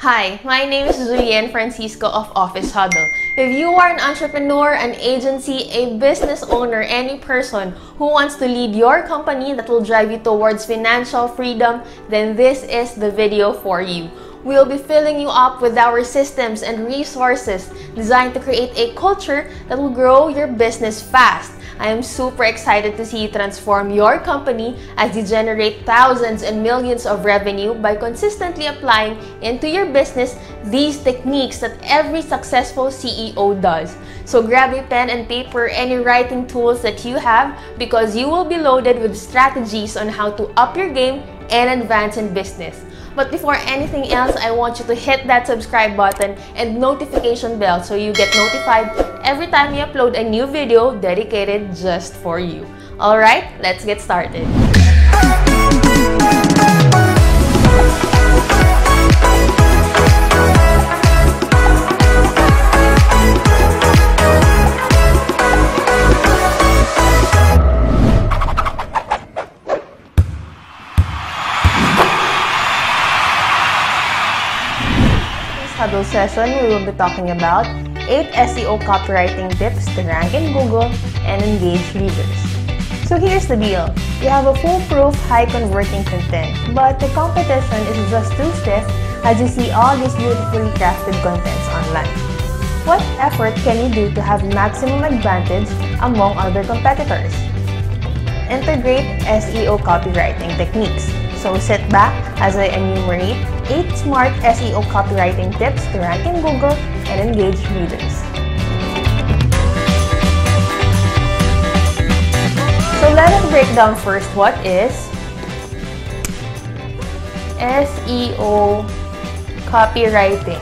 Hi, my name is Julian Francisco of Office Huddle. If you are an entrepreneur, an agency, a business owner, any person who wants to lead your company that will drive you towards financial freedom, then this is the video for you. We'll be filling you up with our systems and resources designed to create a culture that will grow your business fast. I am super excited to see you transform your company as you generate thousands and millions of revenue by consistently applying into your business these techniques that every successful CEO does. So grab a pen and paper, any writing tools that you have, because you will be loaded with strategies on how to up your game and advance in business. But before anything else, I want you to hit that subscribe button and notification bell so you get notified every time we upload a new video dedicated just for you. Alright, let's get started. Huddle session, we will be talking about 8 SEO copywriting tips to rank in Google and engage readers. So here's the deal. You have a foolproof, high-converting content, but the competition is just too stiff as you see all these beautifully crafted contents online. What effort can you do to have maximum advantage among other competitors? Integrate SEO copywriting techniques. So sit back as I enumerate 8 smart SEO copywriting tips to rank in Google and engage readers. So let us break down first what is SEO copywriting.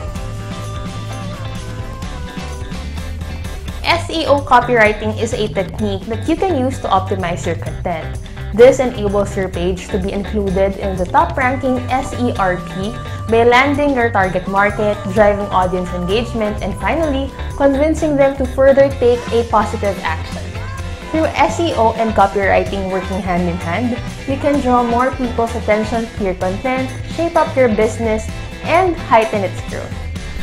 SEO copywriting is a technique that you can use to optimize your content. This enables your page to be included in the top-ranking SERP by landing your target market, driving audience engagement, and finally, convincing them to further take a positive action. Through SEO and copywriting working hand-in-hand, you can draw more people's attention to your content, shape up your business, and heighten its growth.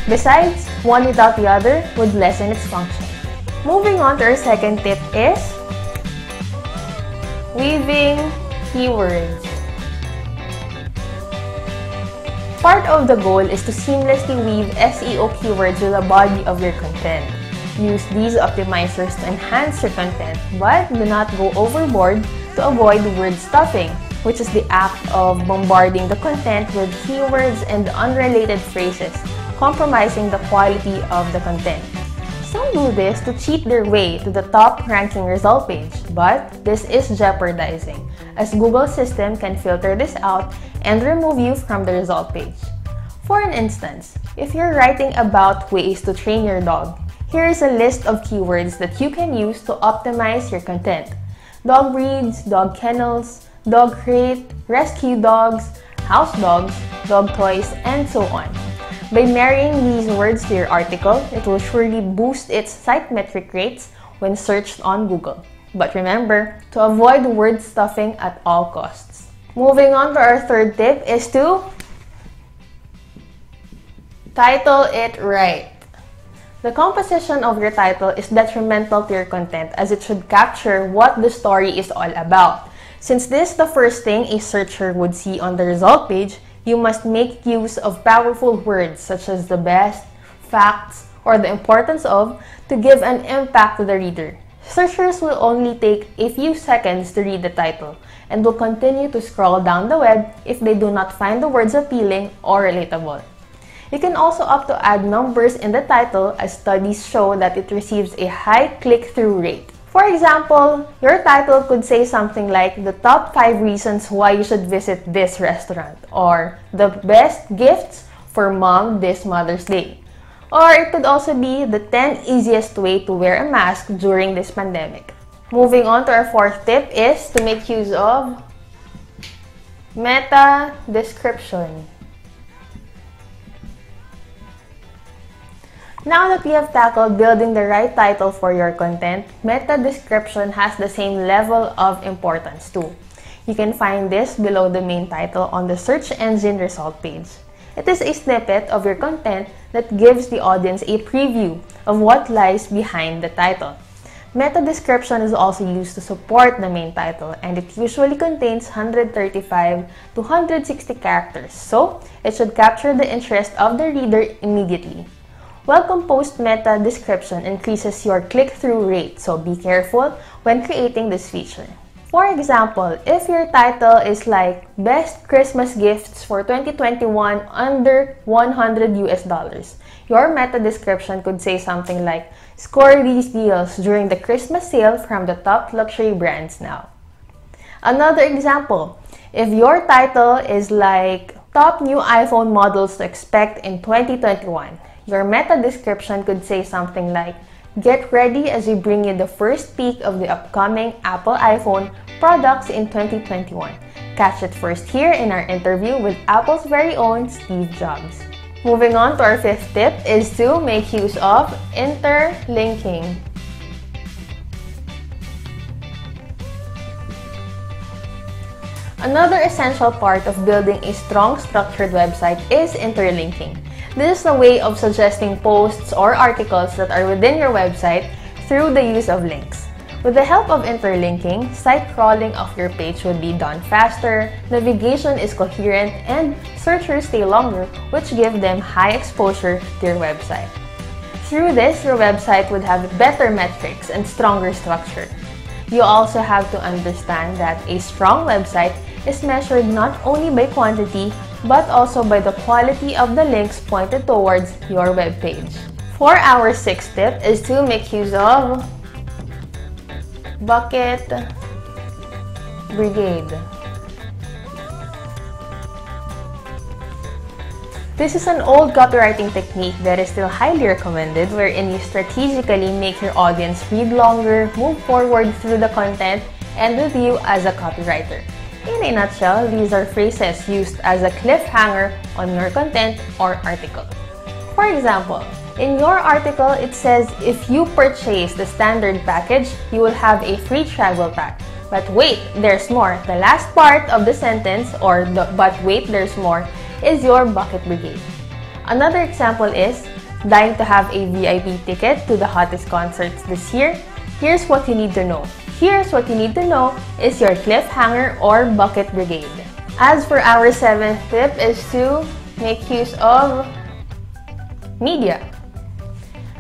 Besides, one without the other would lessen its function. Moving on to our second tip is weaving keywords. Part of the goal is to seamlessly weave SEO keywords with the body of your content. Use these optimizers to enhance your content, but do not go overboard to avoid word stuffing, which is the act of bombarding the content with keywords and unrelated phrases, compromising the quality of the content. Some do this to cheat their way to the top-ranking result page, but this is jeopardizing, as Google's system can filter this out and remove you from the result page. For an instance, if you're writing about ways to train your dog, here is a list of keywords that you can use to optimize your content. Dog breeds, dog kennels, dog crate, rescue dogs, house dogs, dog toys, and so on. By marrying these words to your article, it will surely boost its site metric rates when searched on Google. But remember to avoid word stuffing at all costs. Moving on to our third tip is to title it right. The composition of your title is detrimental to your content as it should capture what the story is all about. Since this is the first thing a searcher would see on the result page, you must make use of powerful words such as the best, facts, or the importance of to give an impact to the reader. Searchers will only take a few seconds to read the title and will continue to scroll down the web if they do not find the words appealing or relatable. You can also opt to add numbers in the title as studies show that it receives a high click-through rate. For example, your title could say something like the top 5 reasons why you should visit this restaurant, or the best gifts for mom this Mother's Day. Or it could also be the 10 easiest way to wear a mask during this pandemic. Moving on to our fourth tip is to make use of meta description. Now that we have tackled building the right title for your content, meta description has the same level of importance too. You can find this below the main title on the search engine result page. It is a snippet of your content that gives the audience a preview of what lies behind the title. Meta description is also used to support the main title, and it usually contains 135 to 160 characters, so it should capture the interest of the reader immediately. Well-composed meta description increases your click-through rate, so be careful when creating this feature. For example, if your title is like Best Christmas Gifts for 2021 under $100 US, your meta description could say something like, "Score these deals during the Christmas sale from the top luxury brands now." Another example, if your title is like Top New iPhone Models to Expect in 2021, your meta description could say something like, "Get ready as we bring you the first peek of the upcoming Apple iPhone products in 2021. Catch it first here in our interview with Apple's very own Steve Jobs." Moving on to our fifth tip is to make use of interlinking. Another essential part of building a strong structured website is interlinking. This is a way of suggesting posts or articles that are within your website through the use of links. With the help of interlinking, site crawling of your page would be done faster, navigation is coherent, and searchers stay longer, which give them high exposure to your website. Through this, your website would have better metrics and stronger structure. You also have to understand that a strong website is measured not only by quantity, but also by the quality of the links pointed towards your web page. For our sixth tip is to make use of Bucket Brigade. This is an old copywriting technique that is still highly recommended, wherein you strategically make your audience read longer, move forward through the content, and with you as a copywriter. In a nutshell, these are phrases used as a cliffhanger on your content or article. For example, in your article, it says, "If you purchase the standard package, you will have a free travel pack." But wait, there's more. The last part of the sentence, or the "but wait, there's more," is your bucket brigade. Another example is, "Dying to have a VIP ticket to the hottest concerts this year? Here's what you need to know." "Here's what you need to know" is your cliffhanger or bucket brigade. As for our seventh tip is to make use of media.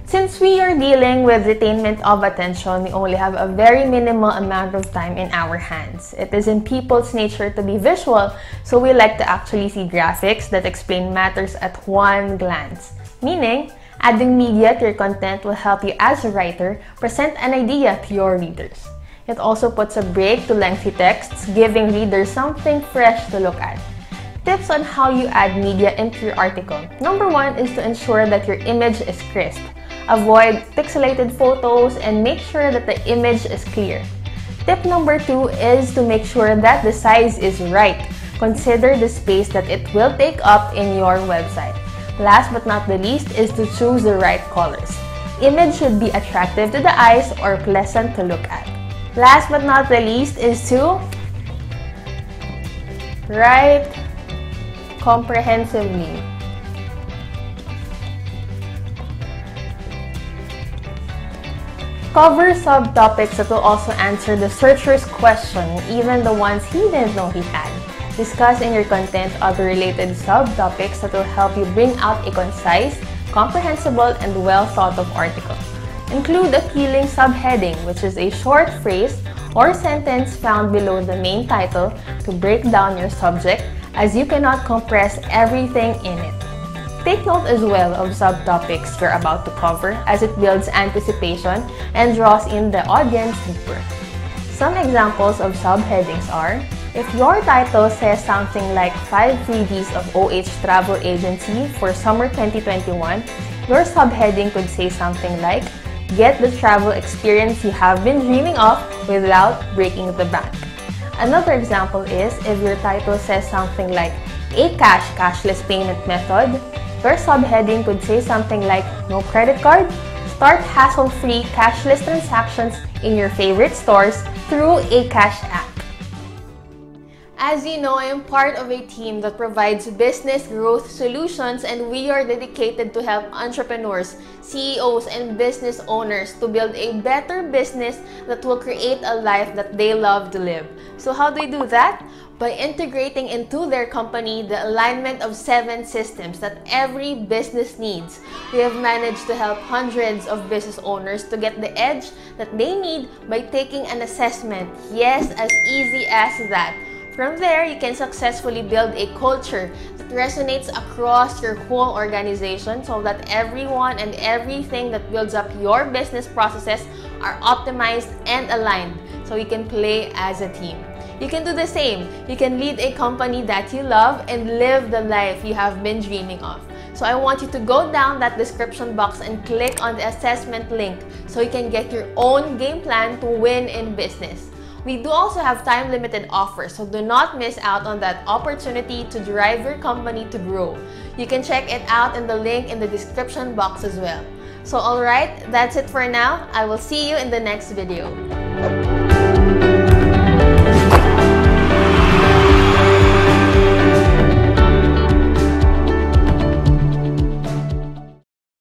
Since we are dealing with retainment of attention, we only have a very minimal amount of time in our hands. It is in people's nature to be visual, so we like to actually see graphics that explain matters at one glance. Meaning, adding media to your content will help you as a writer present an idea to your readers. It also puts a break to lengthy texts, giving readers something fresh to look at. Tips on how you add media into your article. Number one is to ensure that your image is crisp. Avoid pixelated photos and make sure that the image is clear. Tip number two is to make sure that the size is right. Consider the space that it will take up in your website. Last but not the least is to choose the right colors. Image should be attractive to the eyes or pleasant to look at. Last but not the least is to write comprehensively. Cover subtopics that will also answer the searcher's question, even the ones he didn't know he had. Discuss in your content other related subtopics that will help you bring out a concise, comprehensible, and well-thought-of article. Include appealing subheading, which is a short phrase or sentence found below the main title to break down your subject, as you cannot compress everything in it. Take note as well of subtopics you're about to cover, as it builds anticipation and draws in the audience deeper. Some examples of subheadings are, if your title says something like 5 freebies of OH Travel Agency for summer 2021, your subheading could say something like, "Get the travel experience you have been dreaming of without breaking the bank." Another example is, if your title says something like, "A-Cash Cashless Payment Method," your subheading could say something like, "No credit card? Start hassle-free cashless transactions in your favorite stores through A-Cash app." As you know, I am part of a team that provides business growth solutions, and we are dedicated to help entrepreneurs, CEOs, and business owners to build a better business that will create a life that they love to live. So how do we do that? By integrating into their company the alignment of 7 systems that every business needs. We have managed to help hundreds of business owners to get the edge that they need by taking an assessment. Yes, as easy as that. From there, you can successfully build a culture that resonates across your whole organization so that everyone and everything that builds up your business processes are optimized and aligned so you can play as a team. You can do the same. You can lead a company that you love and live the life you have been dreaming of. So I want you to go down that description box and click on the assessment link so you can get your own game plan to win in business. We do also have time-limited offers, so do not miss out on that opportunity to drive your company to grow. You can check it out in the link in the description box as well. So alright, that's it for now. I will see you in the next video.